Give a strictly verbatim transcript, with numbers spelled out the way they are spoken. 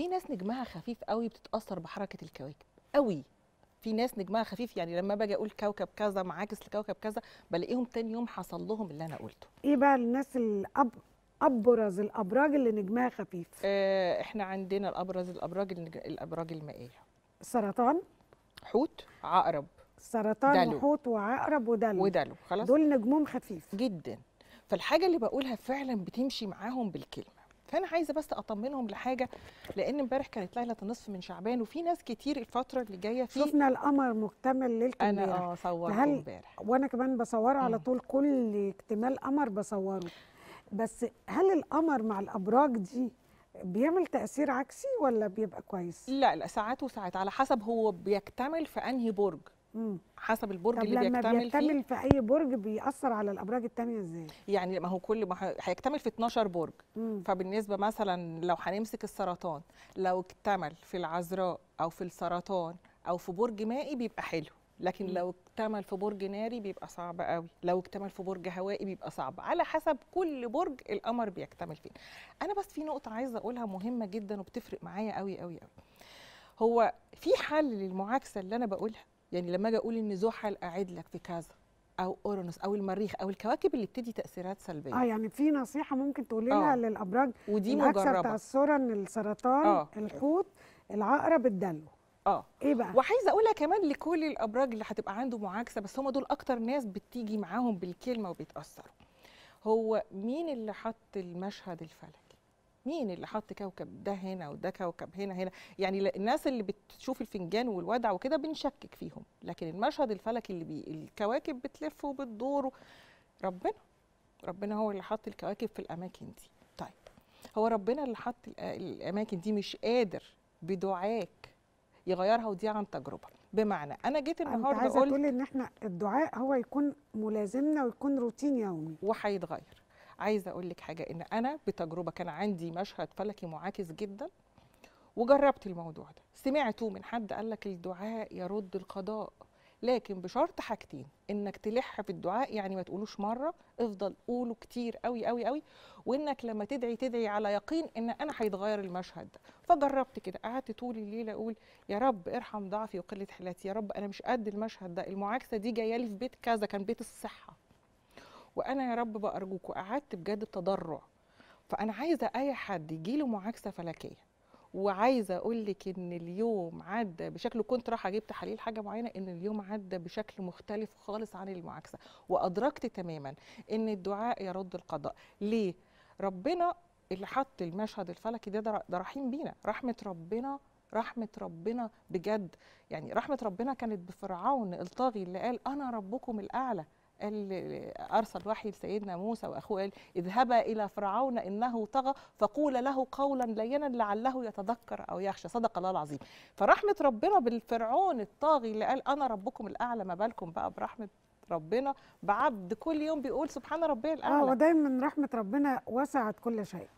في ناس نجمها خفيف قوي بتتاثر بحركه الكواكب قوي. في ناس نجمها خفيف، يعني لما باجي اقول كوكب كذا معاكس لكوكب كذا بلاقيهم تاني يوم حصل لهم اللي انا قلته. ايه بقى الناس الاب ابرز الابراج اللي نجمها خفيف؟ آه احنا عندنا الابرز الابراج الابراج المائيه، سرطان، حوت، عقرب. سرطان دلو. وحوت وعقرب ودلو ودلو خلاص، دول نجمهم خفيف جدا، فالحاجه اللي بقولها فعلا بتمشي معاهم بالكلمه. فانا عايزه بس اطمنهم لحاجه، لان امبارح كانت ليله النصف من شعبان وفي ناس كتير الفتره اللي جايه في شفنا القمر مكتمل ليله امبارح. انا اه صورته امبارح، وانا كمان بصوره على طول، كل اكتمال قمر بصوره. بس هل القمر مع الابراج دي بيعمل تاثير عكسي ولا بيبقى كويس؟ لا لا، ساعات وساعات، على حسب هو بيكتمل في انهي برج، امم حسب البرج اللي بيكتمل فيه. طب لما بيكتمل في اي برج بيأثر على الابراج الثانيه ازاي؟ يعني ما هو كل ما هيكتمل في اتناشر برج، مم. فبالنسبه مثلا لو هنمسك السرطان، لو اكتمل في العذراء او في السرطان او في برج مائي بيبقى حلو، لكن مم. لو اكتمل في برج ناري بيبقى صعب قوي، لو اكتمل في برج هوائي بيبقى صعب، على حسب كل برج القمر بيكتمل فين. انا بس في نقطه عايزه اقولها مهمه جدا وبتفرق معايا قوي قوي قوي. هو في حل للمعاكسه اللي انا بقولها، يعني لما اجي اقول ان زحل قاعد لك في كذا او اورانوس او المريخ او الكواكب اللي بتدي تاثيرات سلبيه، اه يعني في نصيحه ممكن تقولي لها آه. للابراج ودي مجربه تاثرا السرطان آه. الحوت، العقرب، الدلو. اه ايه بقى؟ وعايزه اقولها كمان لكل الابراج اللي هتبقى عنده معاكسه، بس هم دول اكتر ناس بتيجي معاهم بالكلمه وبيتاثروا. هو مين اللي حط المشهد الفلكي؟ مين اللي حط كوكب ده هنا وده كوكب هنا هنا؟ يعني الناس اللي بتشوف الفنجان والودع وكده بنشكك فيهم، لكن المشهد الفلكي اللي بي الكواكب بتلف وبتدور، ربنا ربنا هو اللي حط الكواكب في الاماكن دي. طيب هو ربنا اللي حط الاماكن دي مش قادر بدعائك يغيرها، ودي عن تجربه. بمعنى انا جيت النهارده قلت عايزه تقولي ان احنا الدعاء هو يكون ملازمنا ويكون روتين يومي وهيتغير. عايزه اقول لك حاجه، ان انا بتجربه كان عندي مشهد فلكي معاكس جدا وجربت الموضوع ده، سمعته من حد قال لك الدعاء يرد القضاء، لكن بشرط حاجتين، انك تلح في الدعاء، يعني ما تقولوش مره، افضل قوله كتير قوي قوي قوي، وانك لما تدعي تدعي على يقين ان انا هيتغير المشهد ده. فجربت كده، قعدت طول الليل اقول يا رب ارحم ضعفي وقله حيلتي، يا رب انا مش قد المشهد ده، المعاكسه دي جايه لي في بيت كذا، كان بيت الصحه، وانا يا رب بأرجوك. وقعدت بجد بتضرع. فانا عايزه اي حد يجيله معاكسه فلكيه، وعايزه اقول لك ان اليوم عدى بشكل، كنت رايحه اجيب تحاليل حاجه معينه، ان اليوم عدى بشكل مختلف خالص عن المعاكسه، وادركت تماما ان الدعاء يرد القضاء. ليه؟ ربنا اللي حط المشهد الفلكي ده ده رحيم بينا، رحمه ربنا، رحمه ربنا بجد، يعني رحمه ربنا كانت بفرعون الطاغي اللي قال انا ربكم الاعلى، قال أرسل وحي لسيدنا موسى وأخوه قال اذهبا إلى فرعون إنه طغى فقول له قولا لينا لعله يتذكر أو يخشى، صدق الله العظيم. فرحمة ربنا بالفرعون الطاغي اللي قال أنا ربكم الأعلى، ما بالكم بقى برحمة ربنا بعبد كل يوم بيقول سبحان ربي الأعلى. اه ودايما رحمة ربنا وسعت كل شيء.